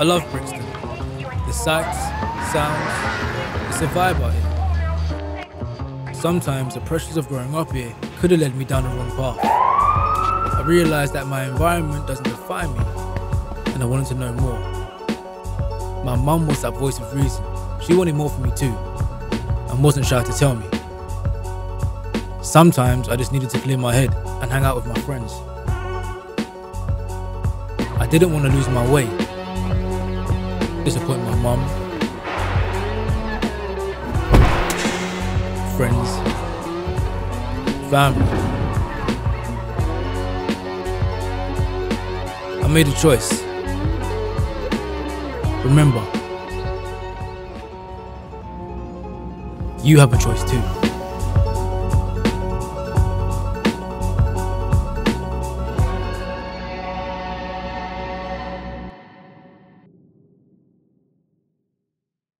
I love Brixton. The sights, sounds, it's a vibe out here. Sometimes the pressures of growing up here could have led me down the wrong path. I realised that my environment doesn't define me, and I wanted to know more. My mum was that voice of reason. She wanted more for me too, and wasn't shy to tell me. Sometimes I just needed to clear my head and hang out with my friends. I didn't want to lose my way, disappoint my mum, friends, family. I made a choice. Remember, you have a choice too.